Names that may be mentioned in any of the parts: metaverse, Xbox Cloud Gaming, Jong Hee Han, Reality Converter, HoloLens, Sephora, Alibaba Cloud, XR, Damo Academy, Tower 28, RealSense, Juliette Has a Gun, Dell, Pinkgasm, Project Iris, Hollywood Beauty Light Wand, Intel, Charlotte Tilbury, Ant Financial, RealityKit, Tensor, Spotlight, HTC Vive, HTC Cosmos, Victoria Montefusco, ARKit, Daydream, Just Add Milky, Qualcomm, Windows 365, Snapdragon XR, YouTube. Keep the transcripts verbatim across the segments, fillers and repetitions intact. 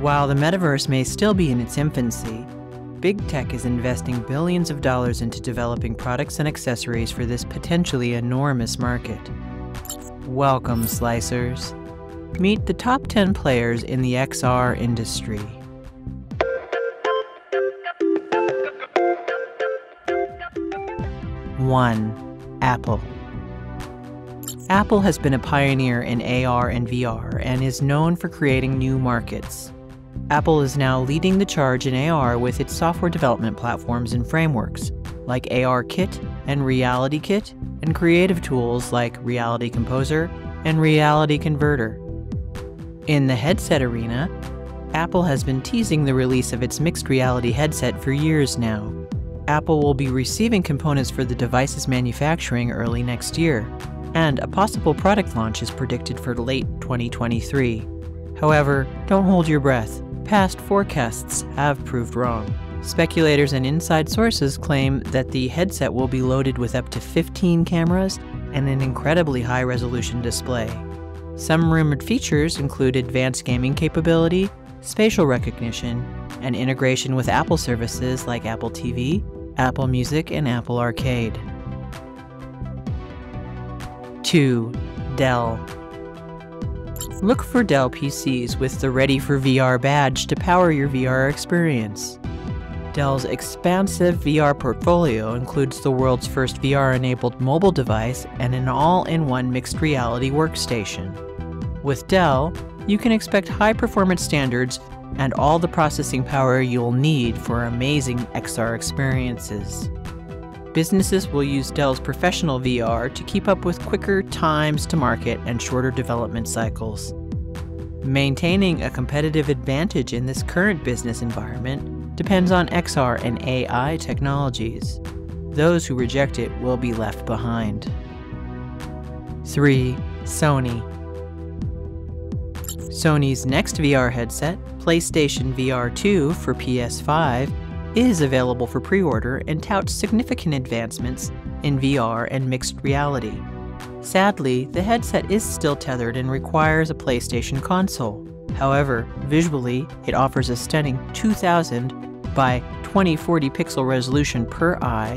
While the metaverse may still be in its infancy, big tech is investing billions of dollars into developing products and accessories for this potentially enormous market. Welcome, Slicers! Meet the top ten players in the X R industry. one. Apple. Apple has been a pioneer in A R and V R and is known for creating new markets. Apple is now leading the charge in A R with its software development platforms and frameworks, like ARKit and RealityKit, and creative tools like Reality Composer and Reality Converter. In the headset arena, Apple has been teasing the release of its mixed reality headset for years now. Apple will be receiving components for the device's manufacturing early next year, and a possible product launch is predicted for late twenty twenty-three. However, don't hold your breath. Past forecasts have proved wrong. Speculators and inside sources claim that the headset will be loaded with up to fifteen cameras and an incredibly high-resolution display. Some rumored features include advanced gaming capability, spatial recognition, and integration with Apple services like Apple T V, Apple Music, and Apple Arcade. two. Dell. Look for Dell P Cs with the Ready for V R badge to power your V R experience. Dell's expansive V R portfolio includes the world's first V R-enabled mobile device and an all-in-one mixed reality workstation. With Dell, you can expect high performance standards and all the processing power you'll need for amazing X R experiences. Businesses will use Dell's professional V R to keep up with quicker times to market and shorter development cycles. Maintaining a competitive advantage in this current business environment depends on X R and A I technologies. Those who reject it will be left behind. three. Sony. Sony's next V R headset, PlayStation V R two for P S five, is available for pre-order and touts significant advancements in V R and mixed reality. Sadly, the headset is still tethered and requires a PlayStation console. However, visually, it offers a stunning two thousand by twenty forty pixel resolution per eye,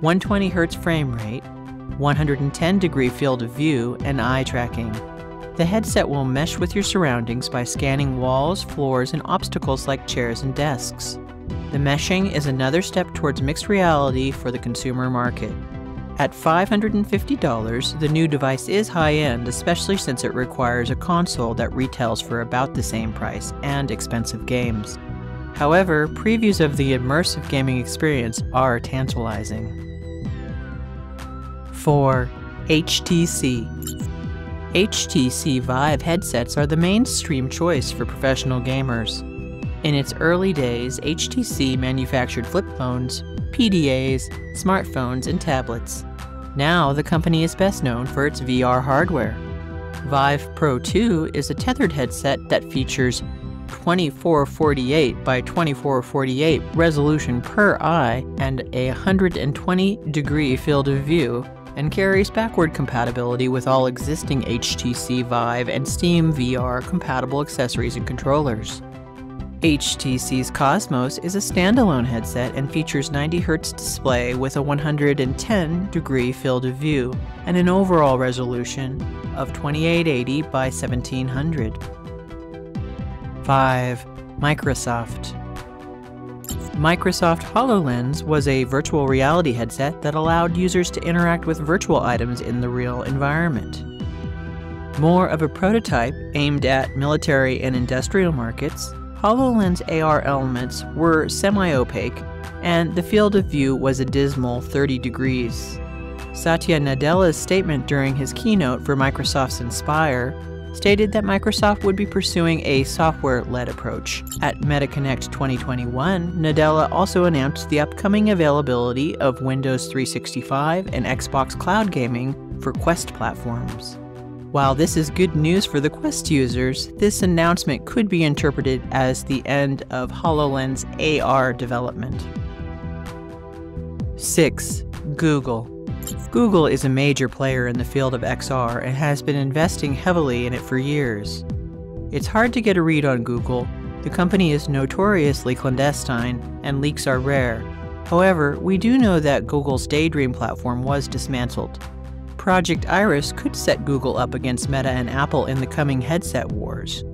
one hundred twenty hertz frame rate, one hundred ten degree field of view, and eye tracking. The headset will mesh with your surroundings by scanning walls, floors, and obstacles like chairs and desks. The meshing is another step towards mixed reality for the consumer market. At five hundred fifty dollars, the new device is high-end, especially since it requires a console that retails for about the same price and expensive games. However, previews of the immersive gaming experience are tantalizing. four. H T C. H T C Vive headsets are the mainstream choice for professional gamers. In its early days, H T C manufactured flip phones, P D As, smartphones, and tablets. Now, the company is best known for its V R hardware. Vive Pro two is a tethered headset that features twenty-four forty-eight by twenty-four forty-eight resolution per eye and a one hundred twenty degree field of view, and carries backward compatibility with all existing H T C Vive and Steam V R compatible accessories and controllers. H T C's Cosmos is a standalone headset and features ninety hertz display with a one hundred ten degree field of view and an overall resolution of twenty-eight eighty by seventeen hundred. five. Microsoft. Microsoft HoloLens was a virtual reality headset that allowed users to interact with virtual items in the real environment. More of a prototype aimed at military and industrial markets, HoloLens A R elements were semi-opaque, and the field of view was a dismal thirty degrees. Satya Nadella's statement during his keynote for Microsoft's Inspire stated that Microsoft would be pursuing a software-led approach. At MetaConnect twenty twenty-one, Nadella also announced the upcoming availability of Windows three sixty-five and Xbox Cloud Gaming for Quest platforms. While this is good news for the Quest users, this announcement could be interpreted as the end of HoloLens A R development. six. Google. Google is a major player in the field of X R and has been investing heavily in it for years. It's hard to get a read on Google, The company is notoriously clandestine, and leaks are rare. However, we do know that Google's Daydream platform was dismantled. Project Iris could set Google up against Meta and Apple in the coming headset wars.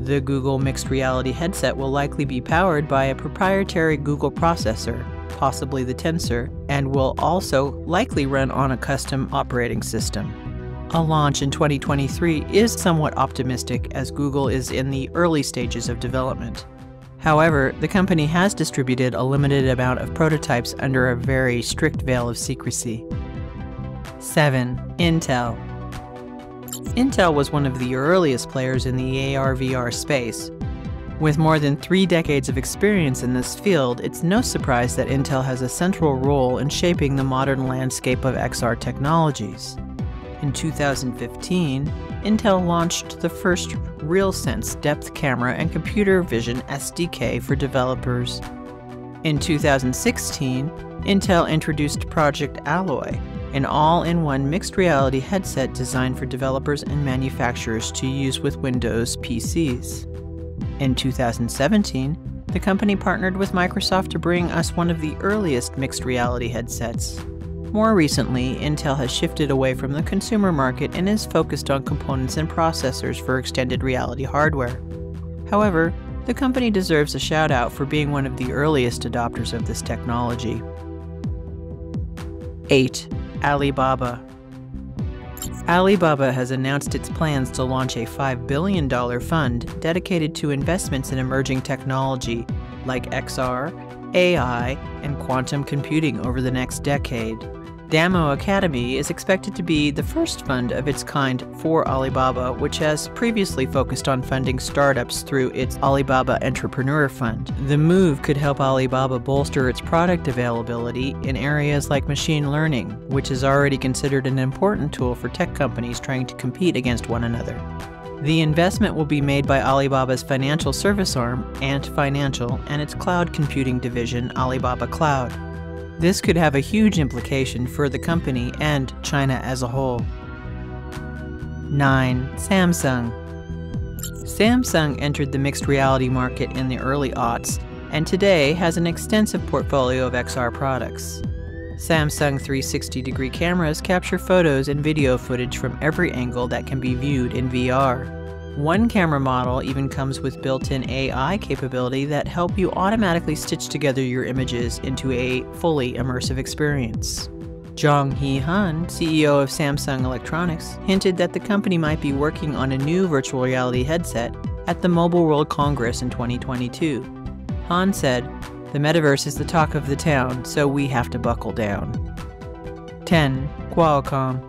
The Google mixed reality headset will likely be powered by a proprietary Google processor, possibly the Tensor, and will also likely run on a custom operating system. A launch in twenty twenty-three is somewhat optimistic as Google is in the early stages of development. However, the company has distributed a limited amount of prototypes under a very strict veil of secrecy. seven. Intel. Intel was one of the earliest players in the A R V R space. With more than three decades of experience in this field, it's no surprise that Intel has a central role in shaping the modern landscape of X R technologies. In two thousand fifteen, Intel launched the first RealSense depth camera and computer vision S D K for developers. In two thousand sixteen, Intel introduced Project Alloy, an all-in-one mixed reality headset designed for developers and manufacturers to use with Windows P Cs. In two thousand seventeen, the company partnered with Microsoft to bring us one of the earliest mixed reality headsets. More recently, Intel has shifted away from the consumer market and is focused on components and processors for extended reality hardware. However, the company deserves a shout-out for being one of the earliest adopters of this technology. eight. Alibaba. Alibaba has announced its plans to launch a five billion dollar fund dedicated to investments in emerging technology like X R, A I, and quantum computing over the next decade. Damo Academy is expected to be the first fund of its kind for Alibaba, which has previously focused on funding startups through its Alibaba Entrepreneur Fund. The move could help Alibaba bolster its product availability in areas like machine learning, which is already considered an important tool for tech companies trying to compete against one another. The investment will be made by Alibaba's financial service arm, Ant Financial, and its cloud computing division, Alibaba Cloud. This could have a huge implication for the company and China as a whole. nine. Samsung. Samsung entered the mixed reality market in the early aughts and today has an extensive portfolio of X R products. Samsung three sixty degree cameras capture photos and video footage from every angle that can be viewed in V R. One camera model even comes with built-in A I capability that help you automatically stitch together your images into a fully immersive experience. Jong Hee Han, C E O of Samsung Electronics, hinted that the company might be working on a new virtual reality headset at the Mobile World Congress in twenty twenty-two. Han said, "The metaverse is the talk of the town, so we have to buckle down." ten. Qualcomm.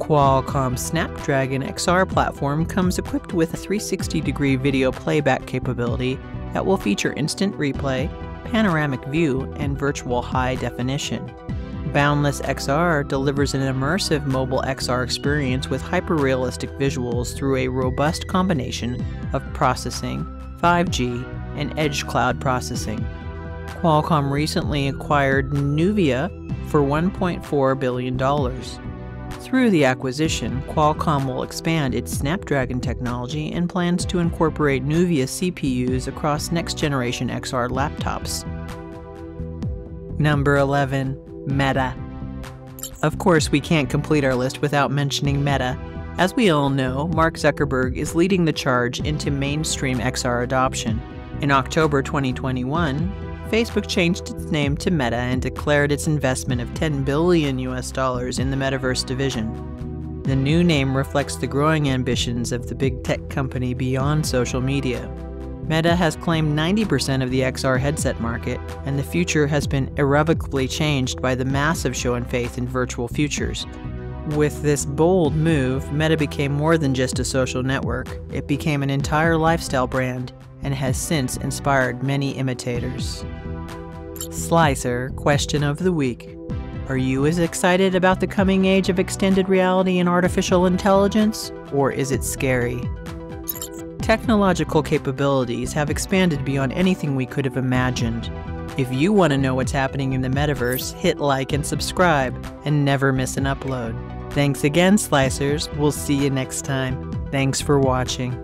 Qualcomm's Snapdragon X R platform comes equipped with a three sixty degree video playback capability that will feature instant replay, panoramic view, and virtual high definition. Boundless X R delivers an immersive mobile X R experience with hyper-realistic visuals through a robust combination of processing, five G, and edge cloud processing. Qualcomm recently acquired Nuvia for one point four billion dollars. Through the acquisition, Qualcomm will expand its Snapdragon technology and plans to incorporate Nuvia C P Us across next-generation X R laptops. Number eleven. Meta. Of course, we can't complete our list without mentioning Meta. As we all know, Mark Zuckerberg is leading the charge into mainstream X R adoption. In October twenty twenty-one, Facebook changed its name to Meta and declared its investment of ten billion U S dollars in the Metaverse division. The new name reflects the growing ambitions of the big tech company beyond social media. Meta has claimed ninety percent of the X R headset market, and the future has been irrevocably changed by the massive show and faith in virtual futures. With this bold move, Meta became more than just a social network. It became an entire lifestyle brand and has since inspired many imitators. Slicer question of the week. Are you as excited about the coming age of extended reality and artificial intelligence, or is it scary? Technological capabilities have expanded beyond anything we could have imagined. If you want to know what's happening in the metaverse, hit like and subscribe and never miss an upload. Thanks again, Slicers. We'll see you next time. Thanks for watching.